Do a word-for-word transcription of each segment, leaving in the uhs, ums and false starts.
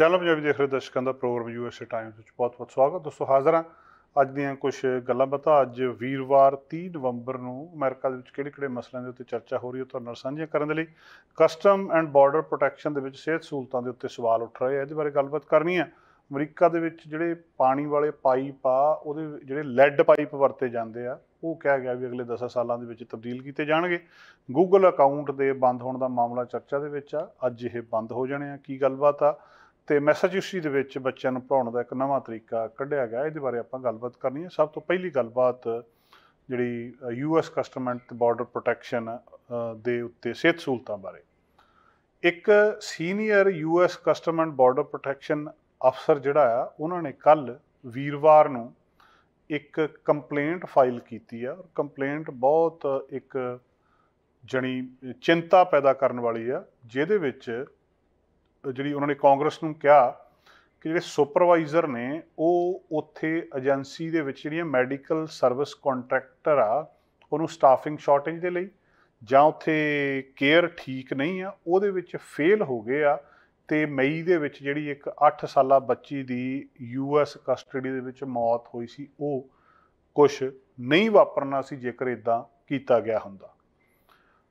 Channel Punjabi देख रहे दर्शकों का प्रोग्राम यूएसए टाइम्स में बहुत बहुत स्वागत। दोस्तों हाज़र हाँ अज दिन कुछ गल्लां बातां अज वीरवार तीन नवंबर को अमेरिका के मसलों के उत्ते चर्चा हो रही है, तो साझा करने लिए कस्टम एंड बॉर्डर प्रोटैक्शन के सेहत सहूलतों के उत्ते सवाल उठ रहे हैं। ये बारे गलबात करनी है। अमरीका के जोड़े पानी वाले पाइप आ जोड़े लैड पाइप वरते जाते हैं, वो कहा गया भी अगले दस सालों के तब्दील किए जाएंगे। गूगल अकाउंट के बंद होने का मामला चर्चा के अज ये बंद हो जाने की गलबात आ। तो मैसाचुसेट्स के बच्चों को पढ़ाने का एक नवा तरीका कढ़िया गया, ये बारे आपां गलबात करनी है। सब तो पहली गलबात जिहड़ी US custom and border protection दे उत्ते सेहत सहूलतां बारे। एक senior US custom and border protection अफसर जिहड़ा आ उन्होंने कल वीरवार नूं एक कंप्लेंट फाइल की। कंप्लेंट बहुत एक जनी चिंता पैदा करने वाली आ, जिहदे विच जी उन्होंने कांग्रेस को कहा कि जो सुपरवाइजर ने वो उत्थे एजेंसी दे विच जिहड़ियां मैडिकल सर्विस कॉन्ट्रैक्टर आ उन्होंने स्टाफिंग शॉर्टेज के लिए जां उत्थे केयर ठीक नहीं आ उहदे विच फेल हो गए आ। तो मई दे विच जिहड़ी एक अठ साल बच्ची की यूएस कस्टडी दे विच मौत हुई सी, वो कुछ नहीं वापरना सी जेकर इदां कीता गया हुंदा।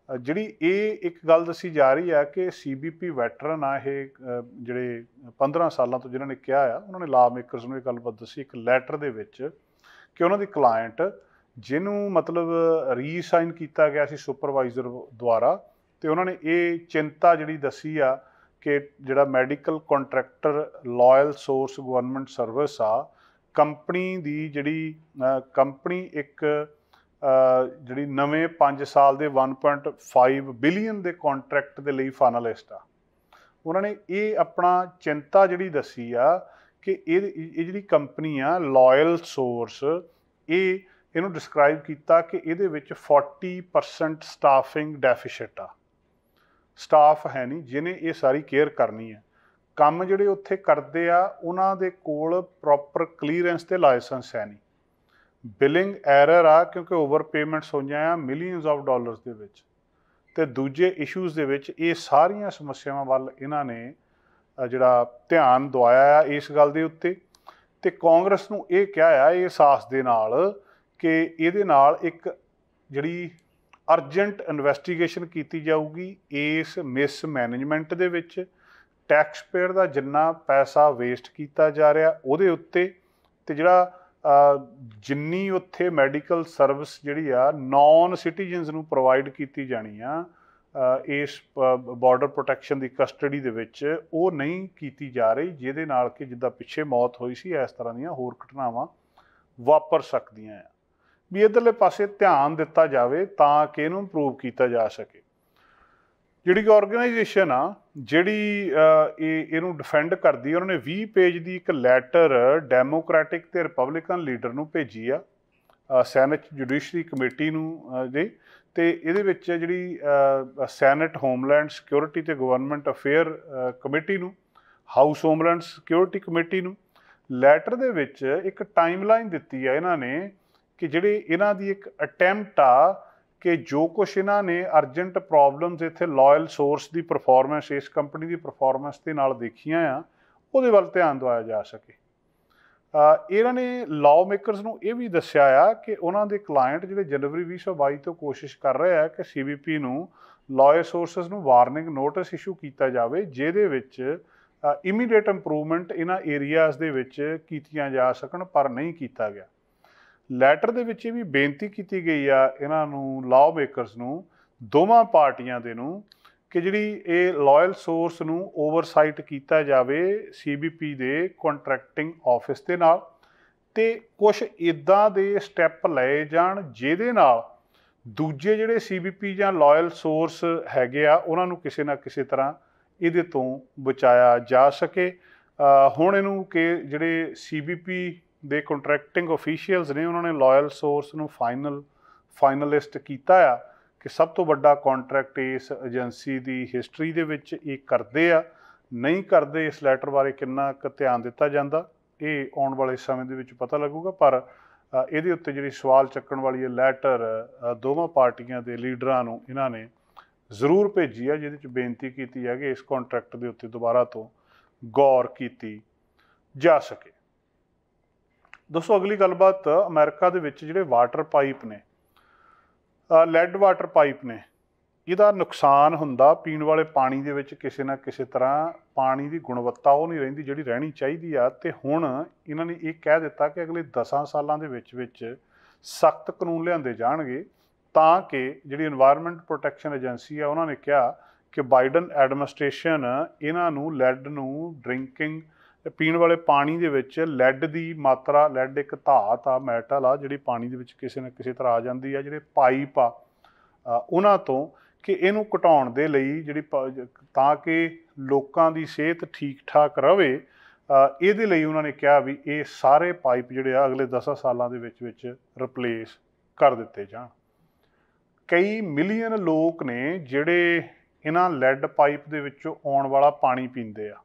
जिहड़ी ये एक गल दसी जा रही है कि सी बी पी वैटरन आ ये जिहड़े पंद्रह सालों तो जिन्होंने क्या आ उन्होंने ला मेकरस नूं गलबात दसी एक लैटर दे विच कि उन्होंने क्लाइंट जिन्हों मतलब रीसाइन किया गया सी सुपरवाइजर द्वारा, तो उन्होंने ये चिंता जिहड़ी दसी आ कि जिहड़ा medical contractor Loyal Source government service आ कंपनी दी जिहड़ी कंपनी एक जिहड़ी नवे पाँच साल के वन पॉइंट फाइव बिलियन के कॉन्ट्रैक्ट के लिए फाइनलिस्ट आ। उन्होंने ये अपना चिंता जिहड़ी दसी आ कि ये जिहड़ी कंपनी आ लॉयल सोर्स ये इनू डिस्क्राइब किया कि ये विच फोर्टी परसेंट स्टाफिंग डेफिशिट आ, स्टाफ है नहीं जिन्हें ये सारी केयर करनी है। काम जिहड़े उत्थे करदे आ उन्हां दे कोल प्रॉपर क्लीयरेंस ते लाइसेंस है नहीं। बिलिंग एरर आ क्योंकि ओवर पेमेंट्स होइयां मिलियंस ऑफ डॉलर्स दे विच ते दूजे इशूज़ दे विच। ये सारियां समस्यावां वाल इन्हां ने जिहड़ा ध्यान दवाया इस गल दे उत्ते ते कांग्रेस नूं ये कहा आ एहसास दे नाल कि इहदे नाल एक जिहड़ी अर्जेंट इन्वेस्टिगेशन कीती जाऊगी इस मिसमैनेजमेंट दे विच, टैक्स पेयर दा जिन्ना पैसा वेस्ट कीता जा रिहा उहदे उत्ते ते जिहड़ा जिन्नी उत्थे मैडिकल सर्विस जिहड़ी आ नॉन सिटीजनस नूं प्रोवाइड कीती जानी आ इस बॉर्डर प्रोटैक्शन की कस्टडी दे विच वो नहीं कीती जा रही, जिहदे नाल कि जिद्दां पिछे मौत होई सी इस तरह दीयां होर घटनावां वापर सकदियां आ। भी इधरले पासे ध्यान दिता जाए तां कि इहनूं इंप्रूव किया जा सके। जिहड़ी ऑर्गेनाइजेशन आ जिहड़ी इहनूं डिफेंड करदी उन्होंने बीस पेज की एक लैटर डेमोक्रेटिक ते रिपब्लिकन लीडर नूं भेजी आ सैनेट जुडिशरी कमेटी नूं दे ते इहदे विच जिहड़ी सैनेट होमलैंड सिक्योरिटी ते गवर्नमेंट अफेयर कमेटी नूं हाउस होमलैंड सिक्योरिटी कमेटी नूं लैटर दे विच एक टाइमलाइन दित्ती आ इन्हां ने कि जिहड़ी इन्हां दी एक अटैम्प्ट आ कि जो कुछ इन्हों ने अर्जेंट प्रॉब्लम्स इत्थे लॉयल सोर्स की परफॉर्मेंस इस कंपनी की परफॉर्मेंस के नाल देखियां आ उहदे वल ध्यान दवाया जा सके। इन्हों ने लॉ मेकरस नूं यह भी दस्सिया आ कि उन्हां दे क्लाइंट जिहड़े जनवरी भी सौ बाई तो कोशिश कर रहे हैं कि सी बी पी नूं लॉयल सोर्सेस नूं वार्निंग नोटिस इशू किया जाए जिहदे विच इमीडिएट इंप्रूवमेंट इन्हां एरियाज़ दे विच कीतियां जा सकण, पर नहीं किया गया। लैटर दे विच भी बेनती की गई आ इन्हां नूं लॉ मेकरस नूं दोवां पार्टियां दे नूं कि जिहड़ी ये लॉयल सोर्स नूं ओवरसाइट किया जाए सी बी पी दे कॉन्ट्रैक्टिंग ऑफिस दे नाल ते कुछ इदां दे स्टैप लए जाण जिहदे नाल दूजे जिहड़े सी बी पी जां लॉयल सोर्स हैगे आ उन्हां नूं किसी ना किसी तरह इहदे तों बचाया जा सके। हुण इहनूं कि जिहड़े सी बी पी दे कॉन्ट्रैक्टिंग ऑफिशियल्स ने उन्होंने लॉयल सोर्स नूं फाइनल फाइनलिस्ट किया आ कि सब तो वड्डा कॉन्ट्रैक्ट इस एजेंसी की हिस्टरी दे विच इह करदे आ नहीं करदे। इस लैटर बारे कितना क ध्यान दिता जाता ये आने वाले समय दे विच पता लगूगा, पर इहदे उत्ते जिहड़ी सवाल चक्कण वाली है लैटर दोवां पार्टियां दे लीडरां नूं इन्हां ने जरूर भेजी आ जिहदे च बेनती कीती है कि इस कॉन्ट्रैक्ट दे उत्ते दोबारा तो गौर की जा सके। दोस्तों अगली गलबात अमेरिका दे विच जिहड़े वाटर पाइप ने लैड वाटर पाइप ने इहदा नुकसान हुंदा पीण वाले पानी दे विच किसी ना किसी तरह पानी दी गुणवत्ता वो नहीं रहिंदी जिहड़ी रहनी चाहिदी आ ते हुण इन्हां ने ये कह दित्ता कि अगले दसां सालां दे विच विच सख्त कानून लिआंदे जाणगे तां कि जिहड़ी एनवायरनमेंट प्रोटैक्शन एजेंसी आ उन्हां ने कहा कि बाइडन एडमिनिस्ट्रेशन इन्हां नूं लैड नूं ड्रिंकिंग पीण वाले पानी दे विच लैड दी मात्रा लैड एक धात आ मैटल आ जिहड़ी पानी दे विच किसी ना किसी तरह आ जाती है जिहड़े पाइप आ उन्हां तों कि इहनूं घटाउण दे लई जिहड़ी तां कि लोकां दी सेहत ठीक ठाक रहे इहदे लई उन्हां ने कहा भी ये सारे पाइप जिहड़े आ अगले दस सालां दे विच विच रिप्लेस कर दित्ते जाण। कई मिलियन लोग ने जिहड़े इन्हां लैड पाइप दे विचों आउण वाला पानी पींदे आ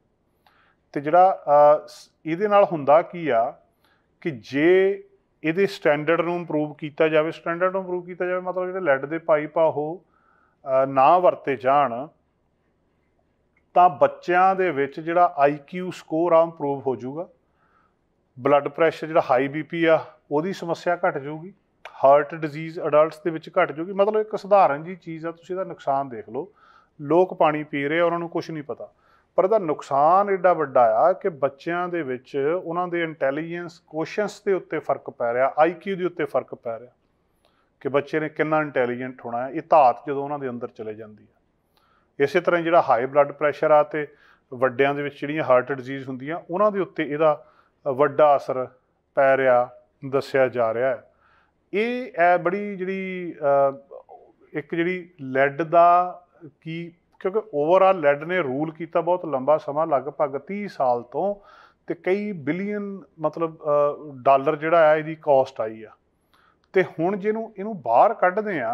ते जिहड़ा इहदे नाल हुंदा की आ कि जे इहदे स्टैंडर्ड नूं इंप्रूव किया जाए स्टैंडर्ड नूं इंप्रूव किया जाए मतलब जिहड़े लैड दे पाइप आ ओह ना वरते जाण तां बच्चों दे विच जिहड़ा आई क्यू स्कोर आ इंप्रूव हो जाऊगा, ब्लड प्रैशर जिहड़ा हाई बी पी आ ओहदी समस्या घट जाऊगी, हार्ट डिजीज़ अडल्ट्स दे विच घट जाऊगी। मतलब एक सधारण जी चीज़ आ तुसीं इहदा नुकसान देख लो, लोग पानी पी रहे उन्हां नूं कुछ नहीं पता पर इहदा नुकसान एडा वड्डा आ कि बच्चों दे विच उन्हां दे इंटैलीजेंस कोशंस के उत्ते फर्क पै रहा, आई क्यू के उत्ते फर्क पै रहा कि बच्चे ने कितना इंटैलीजेंट होना है। ये धात जो उन्हां दे अंदर चले जाती है। इस तरह जिहड़ा हाई ब्लड प्रैशर आ ते वड्डियां दे विच जिहड़ियां हार्ट डिजीज़ हुंदियां उन्हां दे उत्ते इहदा वड्डा असर पै रहा दस्सिया जा रहा है। ये बड़ी जिहड़ी एक जिहड़ी लैड दा की क्योंकि ओवरऑल लैड ने रूल किया बहुत लंबा समा लगभग तीस साल तो ते कई बिलियन मतलब डॉलर जिहड़ा है इहदी कॉस्ट आई आ ते हुण जिहनूं इहनूं बाहर कड्ढदे आ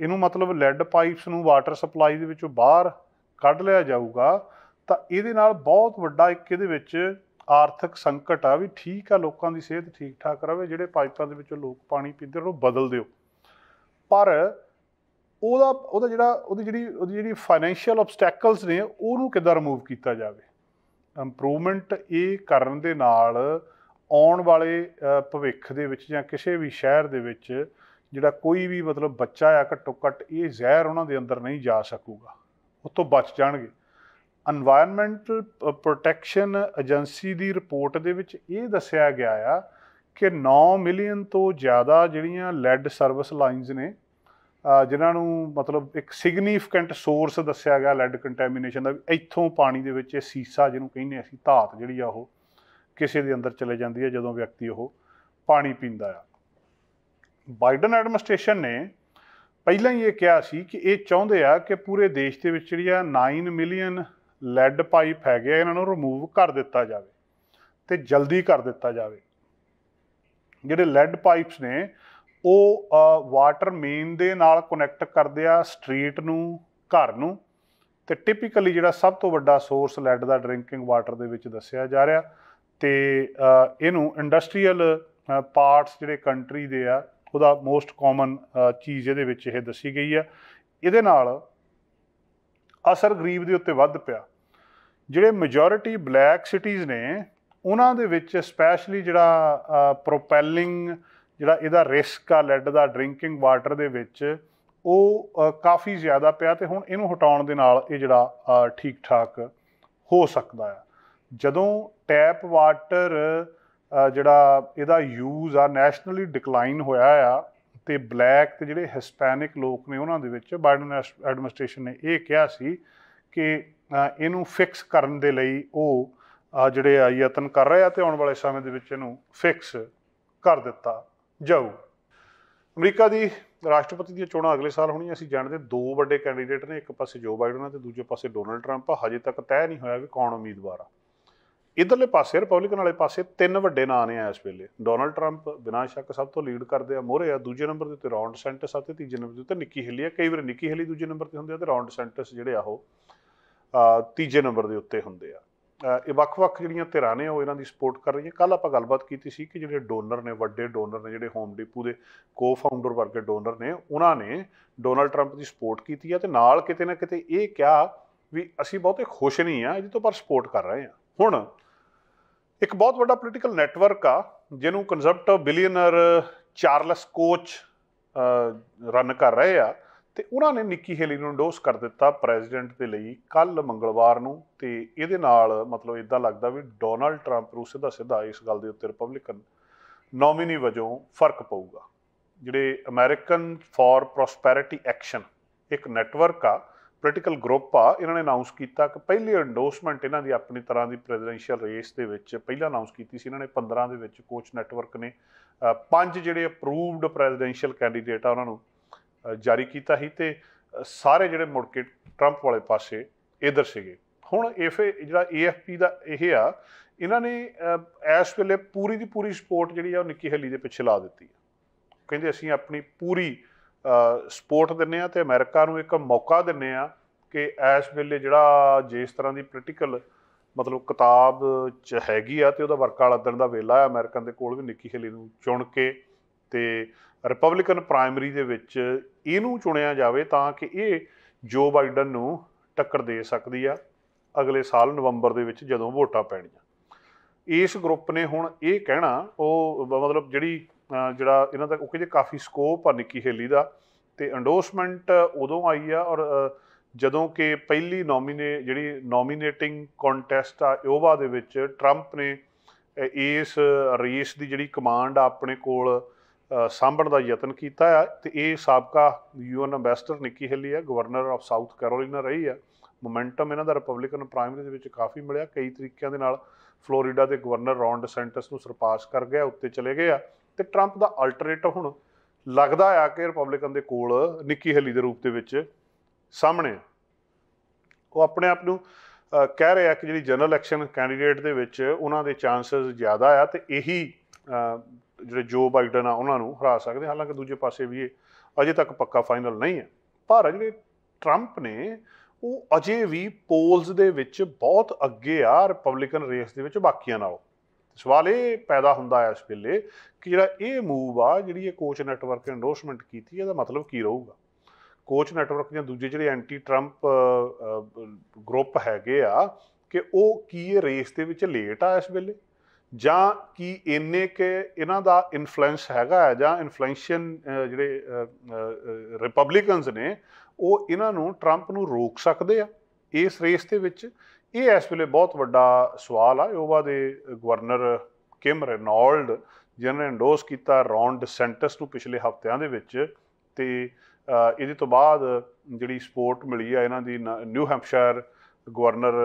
इहनूं मतलब लैड पाइप्स नूं वाटर सप्लाई दे विचों बाहर कड्ढ लिया जाऊगा तां इहदे नाल बहुत वड्डा इक इहदे विच आर्थिक संकट आ। भी ठीक आ लोकां दी सेहत ठीक ठाक रहे जिहड़े पाइपां दे विचों लोक पानी पींदे उहनूं बदल दिओ पर ਉਹਦਾ ਉਹਦਾ ਜਿਹੜਾ ਉਹਦੀ ਜਿਹੜੀ ਉਹਦੀ ਜਿਹੜੀ ਫਾਈਨੈਂਸ਼ੀਅਲ ਆਬਸਟੈਕਲਸ ਨੇ ਉਹਨੂੰ ਕਿੱਦਾਂ ਰਿਮੂਵ ਕੀਤਾ ਜਾਵੇ। ਇੰਪਰੂਵਮੈਂਟ ਇਹ ਕਰਨ ਦੇ ਨਾਲ ਆਉਣ ਵਾਲੇ ਭਵਿੱਖ ਦੇ ਵਿੱਚ ਜਾਂ ਕਿਸੇ ਵੀ ਸ਼ਹਿਰ ਦੇ ਵਿੱਚ ਜਿਹੜਾ ਕੋਈ ਵੀ ਮਤਲਬ ਬੱਚਾ ਆ ਘੱਟੋ ਘੱਟ ਇਹ ਜ਼ਹਿਰ ਉਹਨਾਂ ਦੇ ਅੰਦਰ ਨਹੀਂ ਜਾ ਸਕੂਗਾ, ਉਹ ਤੋਂ ਬਚ ਜਾਣਗੇ। ਇਨਵਾਇਰਨਮੈਂਟਲ ਪ੍ਰੋਟੈਕਸ਼ਨ ਏਜੰਸੀ ਦੀ ਰਿਪੋਰਟ ਦੇ ਵਿੱਚ ਇਹ ਦੱਸਿਆ ਗਿਆ ਆ ਕਿ ਨੌ ਮਿਲੀਅਨ ਤੋਂ ਜ਼ਿਆਦਾ ਜਿਹੜੀਆਂ ਲੈਡ ਸਰਵਿਸ ਲਾਈਨਸ ਨੇ जिन्होंने मतलब एक सिग्नीफिकेंट सोर्स दस्सिया गया लैड कंटैमीनेशन का, इतों पानी दे विच सीसा जिन्हों कहने असीं धात जिहड़ी आ ओह किसी के अंदर चले जाती है जदों व्यक्ति ओह पानी पींदा आ। बाइडन एडमिनिस्ट्रेशन ने पहलां ही ये कहा सी कि ये चाहुंदे आ कि पूरे देश दे विच जिहड़ियां नाइन मिलियन लैड पाइप है इन्हां नूं रिमूव कर दिता जाए ते जल्दी कर दिता जाए। जिहड़े लैड पाइप्स ने ਉਹ ਵਾਟਰ ਮੇਨ ਦੇ ਨਾਲ ਕਨੈਕਟ ਕਰਦੇ ਆ ਸਟਰੀਟ ਨੂੰ, ਘਰ ਨੂੰ ਤੇ ਟਿਪੀਕਲੀ ਜਿਹੜਾ ਸਭ ਤੋਂ ਵੱਡਾ ਸੋਰਸ ਲੈਡ ਦਾ ਡਰਿੰਕਿੰਗ ਵਾਟਰ ਦੇ ਵਿੱਚ ਦੱਸਿਆ ਜਾ ਰਿਹਾ ਤੇ ਇਹਨੂੰ ਇੰਡਸਟਰੀਅਲ ਪਾਰਟਸ ਜਿਹੜੇ ਕੰਟਰੀ ਦੇ ਆ ਉਹਦਾ ਮੋਸਟ ਕਾਮਨ ਚੀਜ਼ ਇਹਦੇ ਵਿੱਚ ਇਹ ਦੱਸੀ ਗਈ ਆ। ਇਹਦੇ ਨਾਲ ਅਸਰ ਗਰੀਬ ਦੇ ਉੱਤੇ ਵੱਧ ਪਿਆ। ਜਿਹੜੇ ਮੈਜੋਰਿਟੀ ਬਲੈਕ ਸਿਟੀਜ਼ ਨੇ ਉਹਨਾਂ ਦੇ ਵਿੱਚ ਸਪੈਸ਼ਲੀ ਜਿਹੜਾ ਪ੍ਰੋਪੈਲਿੰਗ ਜਿਹੜਾ ਇਹਦਾ ਰਿਸਕ ਆ ਲੈਡ ਦਾ ਡਰਿੰਕਿੰਗ ਵਾਟਰ ਦੇ ਵਿੱਚ ਉਹ ਕਾਫੀ ਜ਼ਿਆਦਾ ਪਿਆ ਤੇ ਹੁਣ ਇਹਨੂੰ ਹਟਾਉਣ ਦੇ ਨਾਲ ਇਹ ਜਿਹੜਾ ਠੀਕ ਠਾਕ ਹੋ ਸਕਦਾ ਆ। ਜਦੋਂ ਟੈਪ ਵਾਟਰ ਜਿਹੜਾ ਇਹਦਾ ਯੂਜ਼ ਆ ਨੈਸ਼ਨਲੀ ਡਿਕਲਾਈਨ ਹੋਇਆ ਆ ਤੇ ਬਲੈਕ ਤੇ ਜਿਹੜੇ ਹਿਸਪੈਨਿਕ ਲੋਕ ਨੇ ਉਹਨਾਂ ਦੇ ਵਿੱਚ ਬਾਇਡਨ ਐਡਮਿਨਿਸਟ੍ਰੇਸ਼ਨ ਨੇ ਇਹ ਕਿਹਾ ਸੀ ਕਿ ਇਹਨੂੰ ਫਿਕਸ ਕਰਨ ਦੇ ਲਈ ਉਹ ਜਿਹੜੇ ਆ ਯਤਨ ਕਰ ਰਹੇ ਆ ਤੇ ਆਉਣ ਵਾਲੇ ਸਮੇਂ ਦੇ ਵਿੱਚ ਇਹਨੂੰ ਫਿਕਸ ਕਰ ਦਿੱਤਾ ਜਾਊ। ਅਮਰੀਕਾ ਦੀ ਰਾਸ਼ਟਰਪਤੀ ਦੀਆਂ ਚੋਣਾਂ ਅਗਲੇ ਸਾਲ ਹੋਣੀਆਂ। ਅਸੀਂ ਜਾਣਦੇ ਦੋ ਵੱਡੇ ਕੈਂਡੀਡੇਟ ਨੇ, ਇੱਕ ਪਾਸੇ ਜੋ ਬਾਈਡਨ ਆ ਤੇ ਦੂਜੇ ਪਾਸੇ ਡੋਨਲਡ ਟਰੰਪ ਆ। ਹਜੇ ਤੱਕ ਤੈਅ ਨਹੀਂ ਹੋਇਆ ਵੀ ਕੌਣ ਉਮੀਦਵਾਰ ਆ। ਇਧਰਲੇ ਪਾਸੇ ਰਿਪਬਲਿਕਨ ਵਾਲੇ ਪਾਸੇ ਤਿੰਨ ਵੱਡੇ ਨਾਂ ਨੇ ਇਸ ਵੇਲੇ। ਡੋਨਲਡ ਟਰੰਪ ਬਿਨਾਂ ਸ਼ੱਕ ਸਭ ਤੋਂ ਲੀਡ ਕਰਦੇ ਆ, ਮੋਹਰੇ ਆ। ਦੂਜੇ ਨੰਬਰ ਦੇ ਉੱਤੇ ਰੌਨ ਡਿਸੈਂਟਿਸ ਆ ਤੇ ਤੀਜੇ ਨੰਬਰ ਦੇ ਉੱਤੇ ਨਿੱਕੀ ਹੈਲੀ ਆ। ਕਈ ਵਾਰ ਨਿੱਕੀ ਹੈਲੀ ਦੂਜੇ ਨੰਬਰ ਤੇ ਹੁੰਦੇ ਆ ਤੇ ਰੌਨ ਡਿਸੈਂਟਿਸ ਜਿਹੜੇ ਆ ਉਹ ਤੀਜੇ ਨੰਬਰ ਦੇ ਉੱਤੇ ਹੁੰਦੇ ਆ। ਇਹ ਵੱਖ-ਵੱਖ ਜਿਹੜੀਆਂ ਧਿਰਾਂ ਨੇ ਉਹ ਇਹਨਾਂ ਦੀ ਸਪੋਰਟ ਕਰ ਰਹੀਆਂ। ਕੱਲ੍ਹ ਆਪਾਂ ਗੱਲਬਾਤ ਕੀਤੀ ਸੀ ਕਿ ਜਿਹੜੇ ਡੋਨਰ ਨੇ, ਵੱਡੇ ਡੋਨਰ ਨੇ, ਜਿਹੜੇ ਹੋਮ ਡਿਪੂ ਦੇ ਕੋ ਫਾਊਂਡਰ ਵਰਗੇ ਡੋਨਰ ਨੇ, ਉਹਨਾਂ ਨੇ ਡੋਨਲਡ ਟਰੰਪ ਦੀ ਸਪੋਰਟ ਕੀਤੀ ਆ ਤੇ ਨਾਲ ਕਿਤੇ ਨਾ ਕਿਤੇ ਇਹ ਕਿਹਾ ਵੀ ਅਸੀਂ ਬਹੁਤੇ ਖੁਸ਼ ਨਹੀਂ ਆ ਇਹਦੇ ਤੋਂ ਪਰ ਸਪੋਰਟ ਕਰ ਰਹੇ ਹਾਂ। ਹੁਣ एक बहुत बड़ा पोलिटिकल नैटवर्क आ जिन्होंने conservative billionaire Charles Koch run कर रहे आ तो उन्होंने निक्की हेली को इंडोस कर दिता प्रेजिडेंट के लिए कल मंगलवार को। ये मतलब इदा लगता भी डोनल्ड ट्रंप रू सीधा सीधा इस गल के उत्ते रिपब्लिकन नॉमिनी वजों फर्क पेगा। जिहड़े अमेरिकन फॉर प्रोस्पैरिटी एक्शन एक नैटवर्क आ पोलिटिकल ग्रुप आ इन्होंने अनाउंस किया कि पहली एंडोसमेंट इन्हों की अपनी तरह की प्रेजिडेंशियल रेस के पहला अनाउंस की इन्होंने पंद्रह के कोच नैटवर्क ने पांच जिहड़े अप्रूवड प्रेजिडेंशियल कैंडीडेट आ उन्होंने जारी किया ही ते सारे जिहड़े मुड़ के ट्रंप वाले पासे इधर से गए। हुण एफ ए जिहड़ा ए एफ पी का यह आ इन्होंने इस वेले पूरी की पूरी सपोर्ट जिहड़ी आ निक्की हेली के पिछे ला दी है। कहिंदे असीं अपनी पूरी सपोर्ट दिंदे आ ते अमेरिका नूं एक मौका दिंदे आ कि इस वेले जिहड़ा जिस तरह की पोलिटिकल मतलब किताब च हैगी आ ते उहदा वर्का लदण दा वेला आ। अमेरिकन दे कोल भी निक्की हेली नूं चुण के ते रिपब्लिकन प्राइमरी दे विच इनू चुनिया जाए तां कि ये जो बाइडन नू टक्कर दे सकती है अगले साल नवंबर दे विच जदों वोटां पैणीआं। इस ग्रुप ने हुण ये कहना वो मतलब जिहड़ी जिहड़ा इन्हां दा ओके जे काफ़ी स्कोप आ निक्की हेली दा ते एंडोसमेंट उदों आई आ और जदों कि पहली नॉमीने जिहड़ी नॉमीनेटिंग कॉन्टेस्ट आ योवा दे विच ट्रंप ने इस रेस की जिहड़ी कमांड अपने कोल सांभण का यतन किया है। तो ये सबका U N ambassador Nikki Haley है, गवर्नर ऑफ साउथ कैरोलीना रही है। मोमेंटम इन्हों का रिपब्लिकन प्राइमरी के काफ़ी मिले, कई तरीकों के नाल फ्लोरिडा के गवर्नर रॉन डिसेंटिस को सरपास कर गया, उत्ते चले गए। तो ट्रंप का अल्टरनेटिव हुण लगता है कि रिपब्लिकन के कोल निक्की हेली के रूप के सामने वो अपने आप को कह रहे हैं कि जी जनरल एक्शन कैंडीडेट के उन्होंने चांसिस ज़्यादा आ तो यही जो जो बाइडन आ उन्होंने हरा सकते। हालांकि दूजे पासे भी ये अजे तक पक्का फाइनल नहीं है, पर जो ट्रंप ने वो अजे भी पोल्स दे विच बहुत अगे आ रिपब्लिकन रेस दे विच बाकियां नालों। सवाल ये पैदा हुंदा है इस वेले कि जिहड़ा ये मूव आ जिहड़ी ये कोच नैटवर्क एंडोर्समेंट कीती इहदा मतलब की रहूगा। कोच नैटवर्क या दूजे जिहड़े एंटी ट्रंप ग्रुप हैगे आ कि वह की ये रेस दे विच लेट आ इस वेले जां कि इन्ने के इन्हां दा इन्फ्लुएंस हैगा जां इन्फ्लुएंशियन जिहड़े रिपब्लिकनस ने वो इन्हां नूं ट्रंप नूं रोक सकदे आ इस रेस दे विच। ये इस वेले बहुत वड्डा सवाल आ। योवा दे गवर्नर किम रेनॉल्ड जिन्होंने एंडोस किया रॉन डिसेंटिस नूं पिछले हफ्तियां दे विच ते इहदे तो बाद जिहड़ी सपोर्ट मिली आ इन्हां दी New Hampshire governor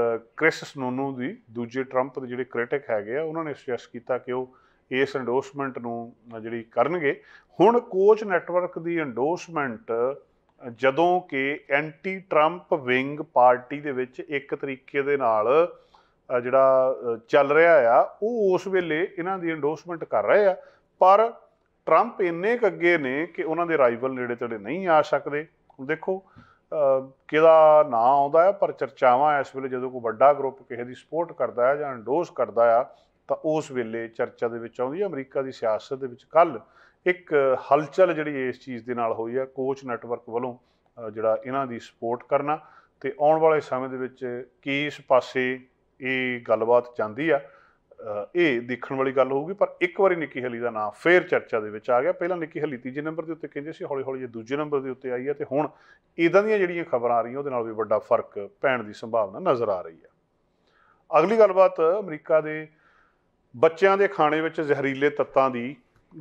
Chris Sununu की। दूजे ट्रंप के जोड़े क्रिटिक है उन्होंने सुजैसट किया कि वह इस एंडोसमेंट में जी करे। हुण कोच नैटवर्क की एंडोसमेंट जदों कि एंटी ट्रंप विंग पार्टी के विच एक तरीके दे नाल जिहड़ा चल रहा आ वो उस वेले इन्हां दी एंडोसमेंट कर रहे हैं। पर ट्रंप इन्ने क अगे ने कि उन्हां दे राइवल नेड़े तेड़े नहीं आ सकते। देखो कि ना आता है पर चर्चावान इस वे जो कोई बड़ा ग्रुप किसी की सपोर्ट करता है या एंडोस करता है तो उस वेले चर्चा के अमरीका की सियासत कल एक हलचल जी इस चीज़ के नाल हुई है कोच नैटवर्क वालों जोड़ा इन्हों की सपोर्ट करना। तो आने वाले समय के इस पासे ये गलबात जाती है ये देखने वाली गल होगी। पर एक बार निक्की हेली का नाम फिर चर्चा के आ गया। पहला निक्की हेली तीजे नंबर के उत्ते कहिंदे सी, हौली हौली ये दूजे नंबर के उत्ते आई है। तो हुण इदां दियां जिहड़ियां खबर आ रही उहदे नाल भी वड्डा फर्क पैण की संभावना नज़र आ रही है। अगली गलबात अमरीका के बच्चों के खाने में जहरीले तत्तां की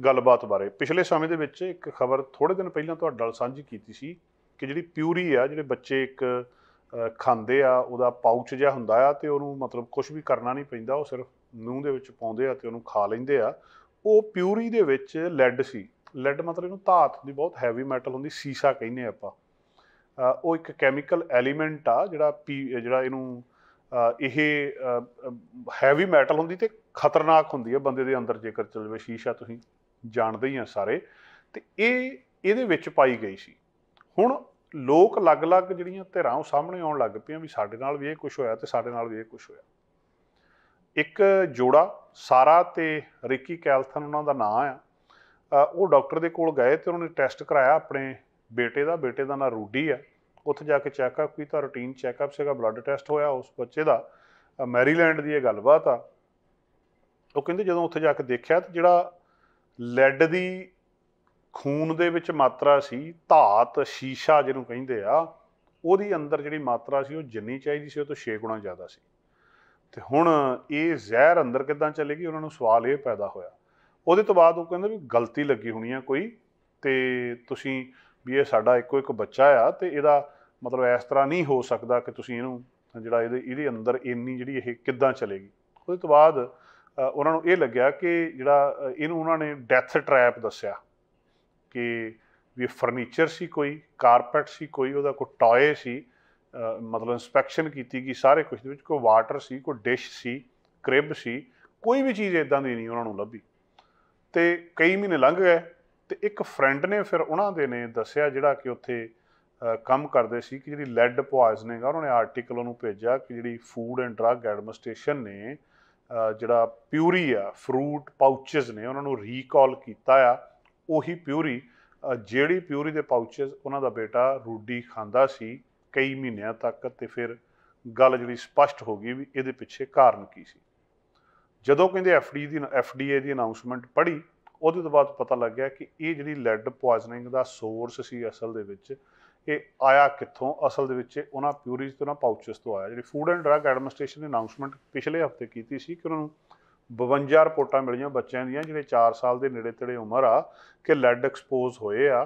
गलबात बारे पिछले समय के विच एक खबर थोड़े दिन पहलां तुहाडे नाल सांझी कीती सी कि जिहड़ी प्यूरी आ जिहड़े बच्चे एक खांदे आ उहदा पाउच जिहा हुंदा आ ते उहनूं मतलब कुछ भी करना नहीं पैंदा, वो सिर्फ मूँह दे विच पाउंदे आ ते उहनूं खा लैंदे आ। वो प्यूरी दे विच लैड सी। लैड मतलब इहनूं धात दी बहुत हैवी मैटल हुंदी, सीसा कहने आपां। वो एक कैमिकल एलीमेंट आ जिहड़ा पी जिहड़ा इहनूं इह हैवी मैटल हुंदी ते खतरनाक हुंदी है बंदे दे अंदर जेकर चल जाए। शीशा तुसीं जाणदे ही आ सारे। ते इह इहदे विच पाई गई सी। हुण लोक अलग अलग जिहड़ियां धिरां सामने आउण लग पियां भी साडे नाल भी इह कुछ होया ते साडे नाल भी इह कुछ होया। एक जोड़ा सारा ते रिकी कैल्थन उन्होंने नाम आ, वो डॉक्टर के कोल गए तो उन्होंने टैसट कराया अपने बेटे का। बेटे का नाम रूडी है। उत्थे जाके चैकअप किया, रूटीन चैकअप से ब्लड टैसट होया उस बच्चे का ਮੈਰੀਲੈਂਡ की यह गलबात आ। ਉਹ ਕਹਿੰਦੇ ਜਦੋਂ ਉੱਥੇ ਜਾ ਕੇ ਦੇਖਿਆ तो ਜਿਹੜਾ ਲੈਡ ਦੀ खून ਦੇ ਵਿੱਚ मात्रा सी, धात शीशा ਜਿਹਨੂੰ ਕਹਿੰਦੇ ਆ, ਉਹਦੀ अंदर ਜਿਹੜੀ मात्रा सी ਉਹ ਜਿੰਨੀ ਚਾਹੀਦੀ ਸੀ ਉਹ ਤੋਂ छे गुणा ज़्यादा सी। ਤੇ ਹੁਣ ਇਹ ਜ਼ਹਿਰ अंदर ਕਿੱਦਾਂ ਚਲੇਗੀ, ਉਹਨਾਂ ਨੂੰ सवाल ਇਹ पैदा ਹੋਇਆ। ਉਹਦੇ ਤੋਂ ਬਾਅਦ ਉਹ ਕਹਿੰਦੇ ਵੀ ਗਲਤੀ ਲੱਗੀ ਹੋਣੀ ਆ ਕੋਈ, ਤੇ ਤੁਸੀਂ ਵੀ ਇਹ ਸਾਡਾ ਇੱਕੋ ਇੱਕ ਬੱਚਾ ਆ ਤੇ ਇਹਦਾ ਮਤਲਬ ਇਸ ਤਰ੍ਹਾਂ ਨਹੀਂ ਹੋ ਸਕਦਾ ਕਿ ਤੁਸੀਂ ਇਹਨੂੰ ਜਿਹੜਾ ਇਹਦੇ ਇਹਦੇ ਅੰਦਰ ਇੰਨੀ ਜਿਹੜੀ ਇਹ ਕਿੱਦਾਂ ਚਲੇਗੀ। ਉਹਦੇ ਤੋਂ ਬਾਅਦ उन्होंने ये लग्या कि जिहड़ा इहनूं उन्होंने डैथ ट्रैप दस्या कि भी फर्नीचर सी, कोई कारपेट सी, कोई उहदा कोई टॉय सी, मतलब इंस्पैक्शन कीती कि सारे कुछ दे विच कोई वाटर सी, कोई डिश सी, क्रिब सी, कोई भी चीज़ इदां दी नहीं उन्होंने लभी। तो कई महीने लंघ गए तो एक फ्रेंड ने फिर उन्होंने ने दस्या जिहड़ा कि उत्थे काम करदे सी कि जिहड़ी लैड पॉइजनिंग आ, उन्होंने आर्टिकल उन्होंने भेजा कि जिहड़ी फूड एंड ड्रग एडमिनिस्ट्रेशन ने जिहड़ा प्यूरी आ फ्रूट पाउचेज़ ने उन्होंने रीकॉल किया आ। उही प्यूरी जिहड़ी प्यूरी दे पाउचेज़ उन्हां दा बेटा रूडी खांदा सी कई महीनों तक, तो फिर गल जिहड़ी स्पष्ट हो गई भी इहदे पिछे कारण की सी। जदों कहंदे एफ डी दी एफ डी ए दी अनाउंसमेंट पढ़ी उहदे तो बाद पता लग गया कि ये जिहड़ी लैड पॉइजनिंग दा सोर्स सी असल दे विच ये आया कितों, असल उन्होंने प्यूरीज तो उन्होंने पाउचेस तो आया। जी फूड एंड ड्रग एडमिनिस्ट्रेशन ने अनाउंसमेंट पिछले हफ्ते की कि उन्होंने बवंजा रिपोर्टा मिली बच्चों दियाँ चार साल के नेड़े तेड़े उम्र आ कि लैड एक्सपोज होए आ।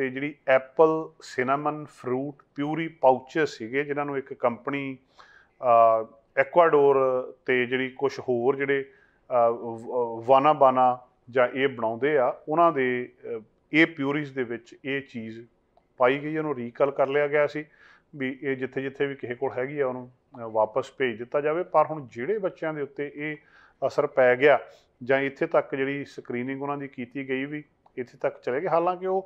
तो जी apple cinnamon fruit puree pouches से जिन्होंने एक कंपनी एक्वाडोर तो जी कुछ होर जोड़े वाना बाना जे बनाते आ उन्होंने ये प्यूरीज के चीज़ पाई गई, उन्होंने रीकॉल कर लिया गया सी भी ये जिथे जिथे भी किसी को हैगी आ उन्होंने वापस भेज दिता जाए। पर हुण जिहड़े बच्चों के उत्ते ये असर पै गया जां इत्थे तक जिहड़ी स्क्रीनिंग उन्होंने की गई भी इत्थे तक चले गए, हालांकि वो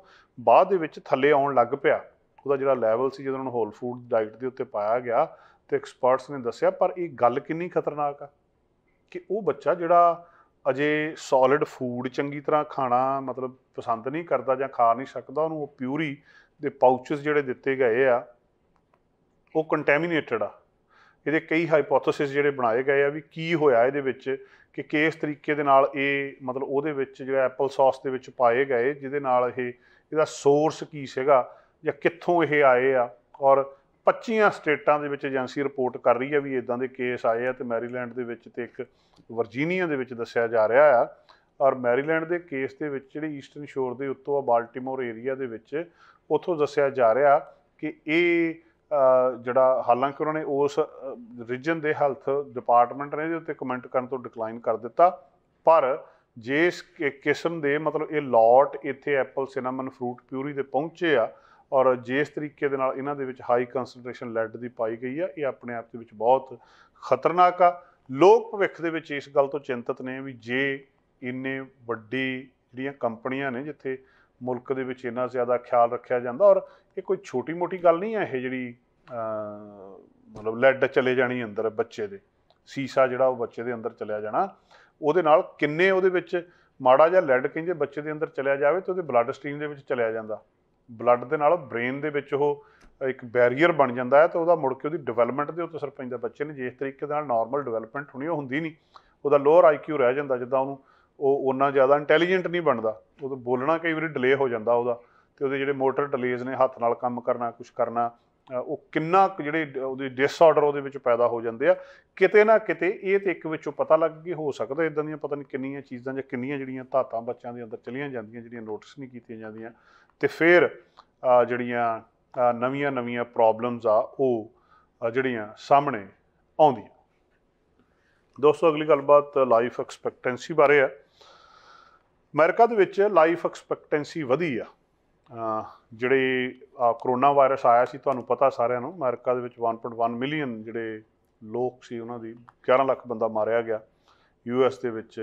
बाद दे विच थल्ले आउण लग पिया उहदा जिहड़ा लैवल सी जदों उन्होंने होल फूड डाइट के उत्ते पाया गया। तो एक्सपर्ट्स ने दस्सिया पर ये गल कितनी खतरनाक आ कि वो बच्चा जिहड़ा अजे सॉलिड फूड चंगी तरह खाना मतलब पसंद नहीं करता जां खा नहीं सकता, उन्होंने वो प्यूरी दे पाउचेस जिहड़े दिते गए आ वो कंटैमीनेटेड आ। ये कई हाइपोथेसिस जिहड़े बनाए गए आ भी की होया इहदे विच कि किस तरीके दे नाल ये मतलब उहदे विच जिहड़ा एप्पल सॉस दे विच पाए गए जिहदे नाल ये इहदा सोर्स की सीगा जां कित्थों ये आए आ। और पच्चीस स्टेटां दे विच एजेंसी रिपोर्ट कर रही है भी इदां दे केस आए आ, तो मैरीलैंड दे विच ते एक वर्जीनिया दे विच दस्सिया जा रहा आ। और मैरीलैंड दे केस दे विच जिहड़ी ईस्टर्न शोर दे उत्तों बाल्टीमोर एरिया दे विच उतों दस्सिया जा रहा कि ये जड़ा हालांकि उन्होंने उस रीजन के हैल्थ डिपार्टमेंट ने उत्ते कमेंट करने तो डिकलाइन कर दिता, पर जिस किस्म के मतलब ये लॉट इत्थे एप्पल सिनेमन फ्रूट प्यूरी दे पहुँचे आ और जिस तरीके दे नाल इन्हां दे विच हाई कंसनट्रेशन लैड दी पाई गई है ये अपने आप दे विच बहुत खतरनाक आ। लोग भविख दे विच इस गल तो चिंतित ने भी जे इन्ने वड्डी जिहड़ियां कंपनियां ने जिथे मुल्क दे विच इन्ना ज़्यादा ख्याल रखा जाता, और ये कोई छोटी मोटी गल नहीं है ये जी मतलब लैड चले जानी अंदर बच्चे दे सीसा जिहड़ा बच्चे दे अंदर चलिया जाना उहदे नाल किन्ने उहदे विच माड़ा जिहा लैड कहिंदे बच्चे दे अंदर चलिया जाए तो उहदे ब्लड स्ट्रीम दे विच चलिया जाता, ब्लड दे नाल ब्रेन दे विच ओह एक बैरीयर बन जाता है तो उहदा मुड़ के उहदी डिवेलपमेंट दे उत्ते असर पैंदा। बच्चे ने जिस तरीके नाल नॉर्मल डिवेलपमेंट होनी ओह हुंदी नहीं, उहदा लोअर आई क्यू रह जाता जिद्दां उहनूं ਉਹ उन्ना ज़्यादा इंटैलीजेंट नहीं बनता, वो तो बोलना कई बार डिले हो जाता वह, तो वो जो मोटर डिलेज ने हथ नाल काम करना कुछ करना वो किन्ना जोड़े डिसऑर्डर वो पैदा हो जाते हैं किते ना किते। ये तो एक विचों पता लग गई हो सकता इदां दियां पता नहीं किन्नियां चीज़ां जां किन्नियां जिहड़ियां धातां बच्चों के अंदर चलियां जांदियां जिहड़ियां नोटिस नहीं कीतियां जांदियां, ते फिर जिहड़ियां नवीआं नवीआं प्रॉब्लम्स आ वो जिहड़ियां सामने आउंदियां। दोस्तों अगली गलबात लाइफ एक्सपैक्टेंसी बारे है। अमेरिका दे विच लाइफ एक्सपैक्टेंसी वधी आ जिहड़े करोना वायरस आया सी तुहानूं पता सारिआं नूं, अमेरिका दे विच वन पॉइंट वन मिलियन जिहड़े लोग सी उन्हां दी ग्यारह लाख बंदा मारिया गया। यूएस दे विच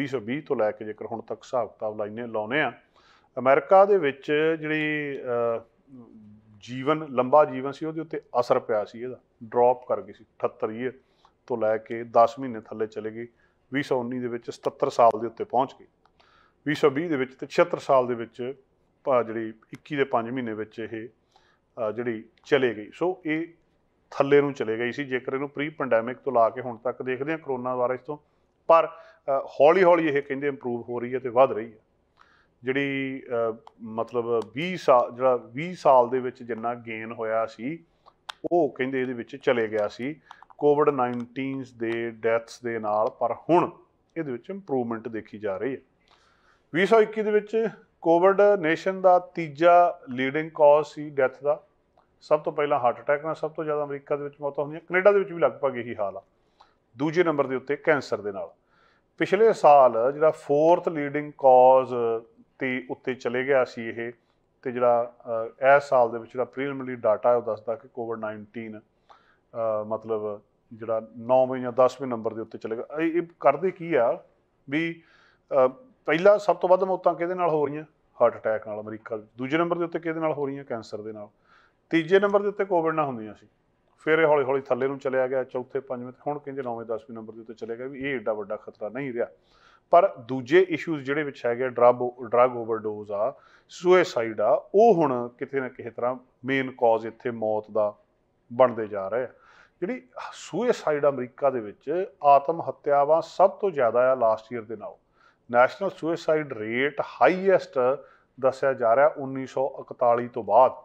बीस सौ बीस तो लैके जेकर हुण तक हिसाब किताब लाइने लाउने आ अमेरिका दे विच जिहड़ी जीवन लंबा जीवन सी उहदे उत्ते असर पिया सी, इहदा ड्रॉप कर गई सी अठहत्तर ईयर तो लैके दस महीने थले चले गई। भी सौ उन्नी दे विच सतहत्तर साल के उत्ते पहुँच गई, भी सौ भी छिहत्तर साल के जी इक्की के पाँच महीने ये जी चले गई। सो ये ਥੱਲੇ ਨੂੰ ਚਲੇ ਗਈ ਸੀ ਜੇਕਰ ਇਹਨੂੰ ਪ੍ਰੀ ਪੈਂਡੈਮਿਕ ਤੋਂ ਲਾ ਕੇ ਹੁਣ ਤੱਕ ਦੇਖਦੇ ਹਾਂ ਕਰੋਨਾ ਵਾਇਰਸ ਤੋਂ। पर हौली हौली ये कहिंदे इंप्रूव हो रही है तो वध रही है जिहड़ी मतलब बीस साल जिहड़ा बीस साल दे विच जिन्ना गेन होया सी वो कहिंदे इहदे विच चले गया सी कोविड नाइनटीन दे डैथ्स दे नाल, पर हुण इहदे विच इंप्रूवमेंट देखी जा रही है। बीस सौ इक्की दे विच कोविड नेशन का तीजा लीडिंग कॉज सी डैथ का, सब तो पहला हार्ट अटैक नाल सब तो ज़्यादा अमरीका दे विच मौतां हुंदियां, कनेडा दे विच भी लगभग यही हाल आ। दूजे नंबर के उत्ते कैंसर दे नाल पिछले साल जिहड़ा फोर्थ लीडिंग कॉज ते उत्ते चले गया सी इह ते जिहड़ा इस साल दे विच जिहड़ा प्रीलिमिनरी डाटा है वो दसदा कि कोविड नाइनटीन मतलब जिहड़ा नौवें या दसवें नंबर के उत्ते चलेगा। ये करदे की आ भी पहला सब तो वध मौतां किहदे नाल हो रहीआं हार्ट अटैक नाल अमरीका, दूजे नंबर के उत्ते किहदे नाल हो रहीआं कैंसर दे नाल, तीजे नंबर के उत्ते कोविड नाल हुंदियां सी, फिर यह हौली हौली थले नूं चलिया गया चौथे पंजवें ते हुण कहिंदे नौवें दसवें नंबर के उत्ते चले गया भी ये एडा वड्डा खतरा नहीं रहा। पर दूजे इशूज जिहड़े विच हैगे ड्रग ड्रग ओवरडोज आ सुइसाइड आ ओह हुण किते ना किसे तरह मेन कॉज इत्थे मौत दा बनदे जा रहे आ। जिहड़ी सुइसाइड अमरीका दे विच आत्म हत्यावां सब तो ज़्यादा आ लास्ट ईयर दे नाल, नैशनल सुइसाइड रेट हाईएस्ट दस्सिया जा रहा उन्नीस सौ इकताली तो बाद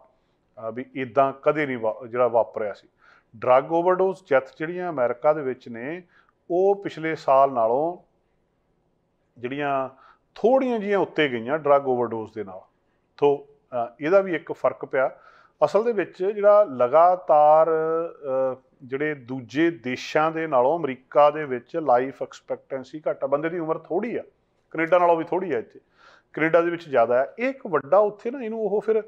भी इदा कदे नहीं वा जिहड़ा वापरिया सी। ड्रग ओवरडोज डेथ जिहड़ियां अमेरिका दे विच ने वो पिछले साल नालों जिहड़ियां थोड़ियां जिहियां उत्ते गईयां ड्रग ओवरडोज दे नाल, तो इहदा भी एक फर्क पिया। असल दे विच जिहड़ा लगातार जिहड़े दूजे देशां दे नालों अमरीका दे विच लाइफ एक्सपैक्टेंसी घट आ, बंदे दी उमर थोड़ी आ कनेडा नालों भी थोड़ी आ, इत्थे कनेडा दे विच ज़्यादा है। ये एक वड्डा उत्थे ना इहनूं ओह फिर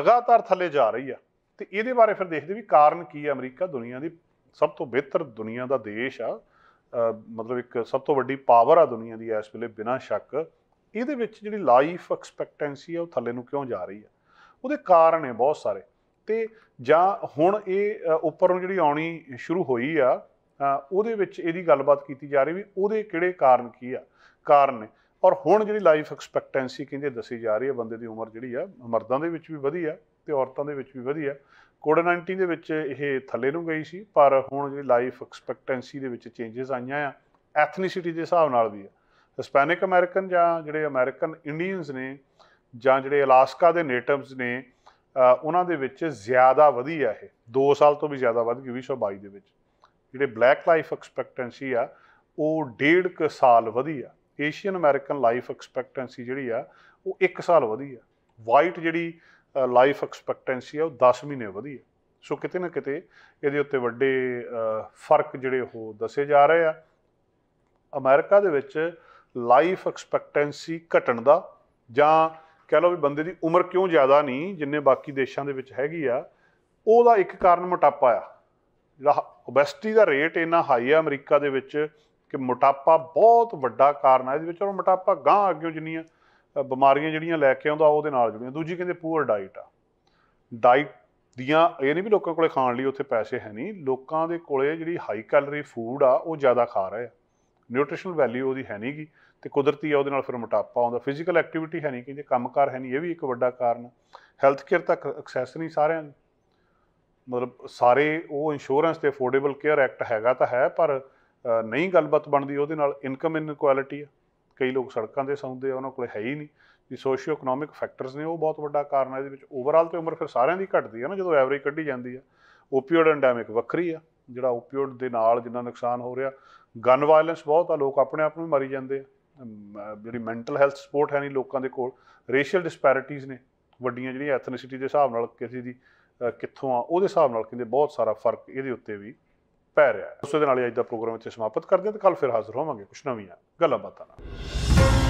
लगातार थल्ले जा रही आ तो ये बारे फिर देखते भी कारण की है। अमरीका दुनिया की सब तो बेहतर दुनिया का देश आ, मतलब एक सब तो वड्डी पावर आ दुनिया की इस वेले बिना शक। ये जी लाइफ एक्सपैक्टेंसी है वो थले नूं क्यों जा रही है वो कारण है बहुत सारे, तो जां हुण ये उपर जी आनी शुरू हुई आ उहदे विच इहदी गलबात की जा रही भी उहदे किहड़े कारण की आ कारण ने। और हुण जी लाइफ एक्सपैक्टेंसी कहिंदे दसी जा रही है बंदे की उम्र जी मर्दां दे विच भी वधी आ ते औरतों दे विच भी वधी है। कोविड नाइनटीन दे विच ये थले नूं गई सी पर हुण जिहड़ी लाइफ एक्सपैक्टेंसी दे विच चेंजेस आईआं आ एथनीसिटी दे हिसाब नाल भी है। हिस्पैनिक अमेरिकन जां जिहड़े अमेरिकन इंडियनस ने जां जिहड़े अलास्का दे नेटिव्स ने उहनां दे विच ज़्यादा वधी आ, ये दो साल तो भी ज़्यादा वध गई। बीस बाईस दे विच जिहड़े ब्लैक लाइफ एक्सपैक्टेंसी आ वो डेढ़ क साल वधी आ। एशियन अमेरिकन लाइफ एक्सपैक्टेंसी जिहड़ी आ वो एक साल वधी आ। वाइट जिहड़ी लाइफ एक्सपैक्टेंसी है वो दस महीने वधी है। सो किते ना किते ये उत्ते वड्डे फर्क जिहड़े हो दसे जा रहे आ। अमेरिका दे विच लाइफ एक्सपैक्टेंसी घटण दा जां कह लो भी बंदे दी उम्र क्यों ज़्यादा नहीं जिन्ने बाकी देशां दे विच हैगी आ ओहदा इक कारण मोटापा आ। जिहड़ा ओबैसिटी दा रेट इन्ना हाई है अमरीका दे विच कि मोटापा बहुत वड्डा कारण है। इहदे विच और मोटापा गां अग्गों जिन्नी ਬਿਮਾਰੀਆਂ ਜਿਹੜੀਆਂ ਲੈ ਕੇ ਆਉਂਦਾ ਉਹਦੇ ਨਾਲ ਜੁੜੀਆਂ। ਦੂਜੀ ਕਹਿੰਦੇ ਪੂਅਰ ਡਾਈਟ ਆ। ਡਾਈਟ ਦੀਆਂ ਇਹ ਨਹੀਂ ਵੀ ਲੋਕਾਂ ਕੋਲੇ ਖਾਣ ਲਈ ਉੱਥੇ ਪੈਸੇ ਹੈ ਨਹੀਂ, ਲੋਕਾਂ ਦੇ ਕੋਲੇ ਜਿਹੜੀ ਹਾਈ ਕੈਲਰੀ ਫੂਡ ਆ ਉਹ ਜ਼ਿਆਦਾ ਖਾ ਰਹੇ ਆ, ਨਿਊਟ੍ਰੀਸ਼ਨਲ ਵੈਲਿਊ ਉਹਦੀ ਹੈ ਨਹੀਂ ਗੀ ਅਤੇ ਕੁਦਰਤੀ ਆ ਉਹਦੇ ਨਾਲ ਫਿਰ ਮੋਟਾਪਾ ਆਉਂਦਾ। ਫਿਜ਼ੀਕਲ ਐਕਟੀਵਿਟੀ ਹੈ ਨਹੀਂ, ਕਹਿੰਦੇ ਕੰਮਕਾਰ ਹੈ ਨਹੀਂ, ਇਹ ਵੀ ਇੱਕ ਵੱਡਾ ਕਾਰਨ। ਹੈਲਥ ਕੇਅਰ ਤੱਕ ਐਕਸੈਸ ਨਹੀਂ ਸਾਰਿਆਂ ਨੂੰ, ਮਤਲਬ ਸਾਰੇ ਉਹ ਇੰਸ਼ੋਰੈਂਸ ਅਤੇ ਅਫੋਰਡੇਬਲ ਕੇਅਰ ਐਕਟ ਹੈਗਾ ਤਾਂ ਹੈ ਪਰ ਨਹੀਂ ਗੱਲਬਾਤ ਬਣਦੀ ਉਹਦੇ ਨਾਲ। ਇਨਕਮ ਇਨਕੁਐਲਿਟੀ ਆ, कई लोग सड़कों से सौंदे उन्होंने कोल है ही नहीं। सोशियो इकनोमिक फैक्टर्स ने वो बहुत वड्डा कारण है। ये ओवरऑल तो उम्र फिर सारियां दी घटदी है ना जो एवरेज कढ़ी जाती है। ओपीओइड एंडेमिक वक्री आ, जिहड़ा ओपीओइड दे नाल जिन्ना नुकसान हो रहा। गन वायलेंस बहुत आ, लोग अपने आप में मरी जाते हैं। जिहड़ी मैंटल हैल्थ सपोर्ट है नहीं लोगों के कोल। रेशियल डिस्पैरिटीज़ ने वड्डियां जिहड़ियां एथनीसिटी के हिसाब नाल किसी की कित्थों आ उहदे हिसाब नाल कहंदे बहुत सारा फर्क इहदे उत्ते भी पै रहा है। उस दे नाल अज दा प्रोग्राम इत्थे समाप्त करदे हां ते कल फिर हाजिर होवांगे कुछ नवीं गल्लां बातां।